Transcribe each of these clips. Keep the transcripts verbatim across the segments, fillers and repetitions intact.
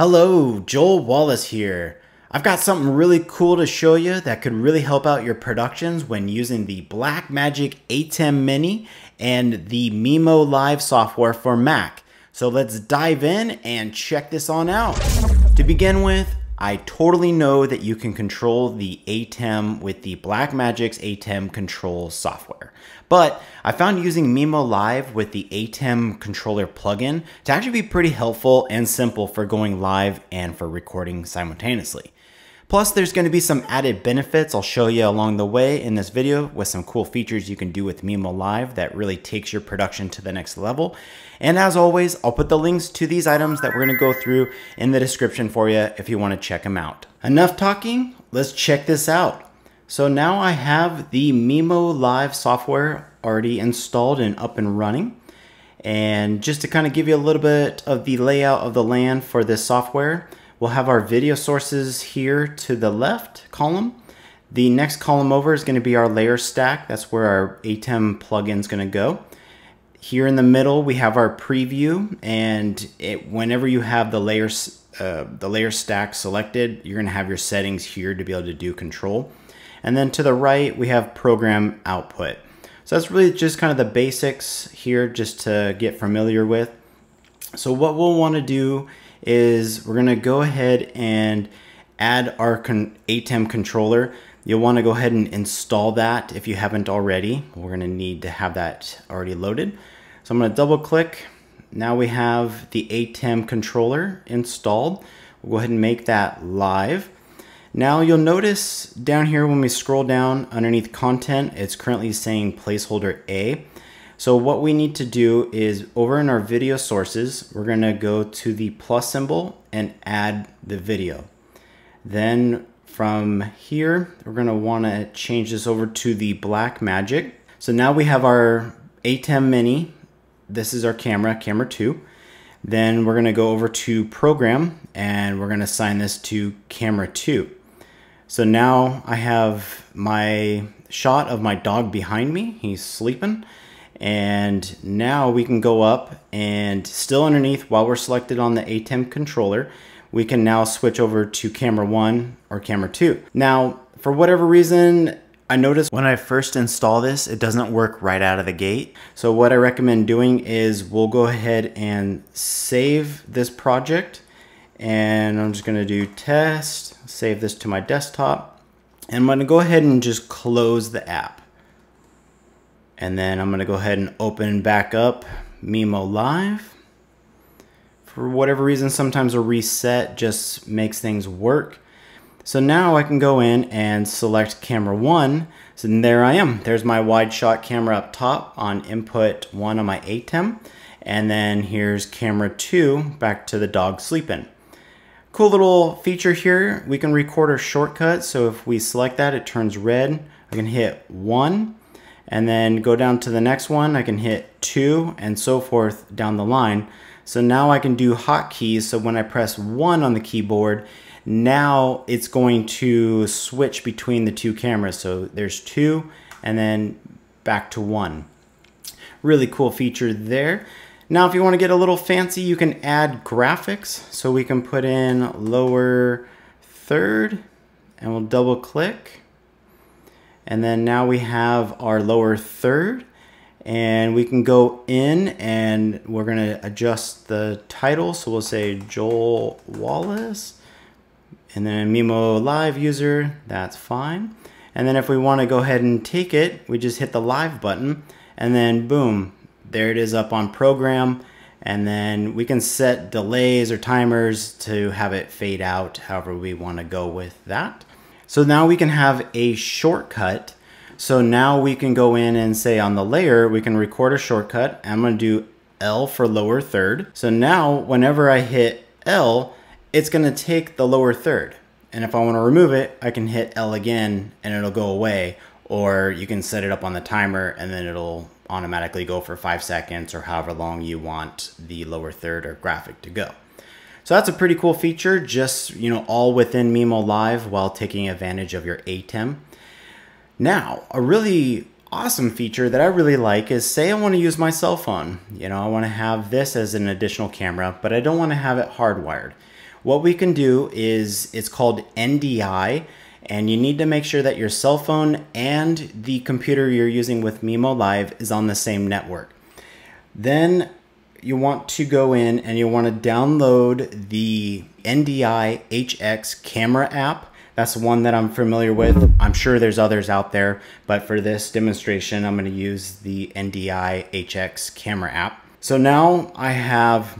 Hello, Joel Wallis here. I've got something really cool to show you that could really help out your productions when using the Blackmagic ATEM Mini and the Mimo Live software for Mac. So let's dive in and check this on out. To begin with, I totally know that you can control the ATEM with the Blackmagic's ATEM Control software. But I found using Mimo Live with the ATEM Controller plugin to actually be pretty helpful and simple for going live and for recording simultaneously. Plus, there's going to be some added benefits I'll show you along the way in this video with some cool features you can do with Mimo Live that really takes your production to the next level. And as always, I'll put the links to these items that we're going to go through in the description for you if you want to check them out. Enough talking, let's check this out. So now I have the Mimo Live software already installed and up and running. And just to kind of give you a little bit of the layout of the land for this software, we'll have our video sources here to the left column. The next column over is going to be our layer stack. That's where our ATEM plugin is going to go. Here in the middle, we have our preview, and it, whenever you have the layers, uh, the layer stack selected, you're going to have your settings here to be able to do control. And then to the right, we have program output. So that's really just kind of the basics here just to get familiar with. So what we'll want to do is we're going to go ahead and add our con ATEM controller. You'll want to go ahead and install that if you haven't already. We're going to need to have that already loaded. So I'm going to double click. Now we have the ATEM controller installed. We'll go ahead and make that live. Now you'll notice down here when we scroll down underneath content, it's currently saying placeholder A. So what we need to do is over in our video sources, we're going to go to the plus symbol and add the video. Then from here, we're going to want to change this over to the Blackmagic. So now we have our ATEM Mini. This is our camera, camera two. Then we're going to go over to program and we're going to assign this to camera two. So now I have my shot of my dog behind me. He's sleeping. And now we can go up and still underneath while we're selected on the ATEM controller, we can now switch over to camera one or camera two. Now, for whatever reason, I noticed when I first install this, it doesn't work right out of the gate. So what I recommend doing is we'll go ahead and save this project. And I'm just gonna do test, save this to my desktop. And I'm gonna go ahead and just close the app. And then I'm gonna go ahead and open back up Mimo Live. For whatever reason, sometimes a reset just makes things work. So now I can go in and select camera one. So there I am. There's my wide shot camera up top on input one on my ATEM. And then here's camera two back to the dog sleeping. Cool little feature here. We can record our shortcut. So if we select that, it turns red. I can hit one. And then go down to the next one, I can hit two and so forth down the line. So now I can do hotkeys. So when I press one on the keyboard, now it's going to switch between the two cameras. So there's two and then back to one. Really cool feature there. Now, if you want to get a little fancy, you can add graphics. So we can put in lower third and we'll double click. And then now we have our lower third and we can go in and we're going to adjust the title. So we'll say Joel Wallis and then Mimo Live user, that's fine. And then if we want to go ahead and take it, we just hit the live button and then boom, there it is up on program. And then we can set delays or timers to have it fade out however we want to go with that. So now we can have a shortcut. So now we can go in and say on the layer, we can record a shortcut. I'm gonna do L for lower third. So now whenever I hit L, it's gonna take the lower third. And if I wanna remove it, I can hit L again and it'll go away. Or you can set it up on the timer and then it'll automatically go for five seconds or however long you want the lower third or graphic to go. So that's a pretty cool feature, just, you know, all within Mimo Live while taking advantage of your ATEM. Now, a really awesome feature that I really like is, say I want to use my cell phone. You know, I want to have this as an additional camera, but I don't want to have it hardwired. what we can do is, it's called N D I, and you need to make sure that your cell phone and the computer you're using with Mimo Live is on the same network. Then you want to go in and you want to download the N D I H X camera app. That's one that I'm familiar with. I'm sure there's others out there, but for this demonstration, I'm going to use the N D I H X camera app. So now I have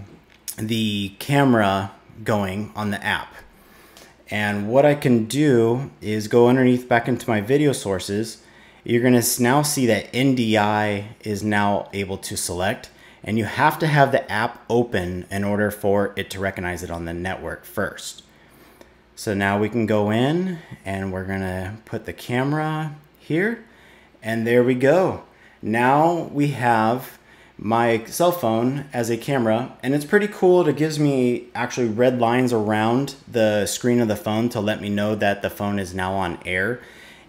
the camera going on the app. And what I can do is go underneath back into my video sources. You're going to now see that N D I is now able to select, and you have to have the app open in order for it to recognize it on the network first. So now we can go in and we're going to put the camera here, and there we go. Now we have my cell phone as a camera, and it's pretty cool. It gives me actually red lines around the screen of the phone to let me know that the phone is now on air.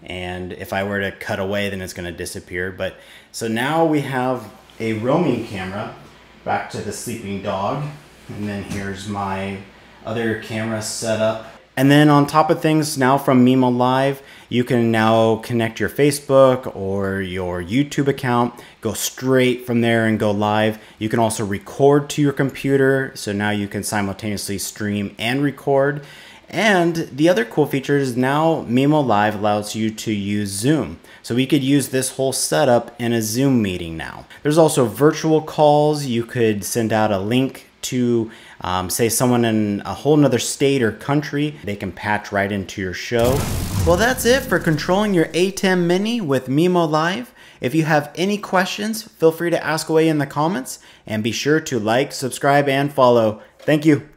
And if I were to cut away, then it's going to disappear. But so now we have a roaming camera back to the sleeping dog. And then here's my other camera setup. And then on top of things now from Mimo Live, you can now connect your Facebook or your YouTube account, go straight from there and go live. You can also record to your computer. So now you can simultaneously stream and record. And the other cool feature is now Mimo Live allows you to use Zoom. So we could use this whole setup in a Zoom meeting now. There's also virtual calls. You could send out a link to um, say someone in a whole nother state or country. They can patch right into your show. Well, that's it for controlling your ATEM Mini with Mimo Live. If you have any questions, feel free to ask away in the comments, and be sure to like, subscribe, and follow. Thank you.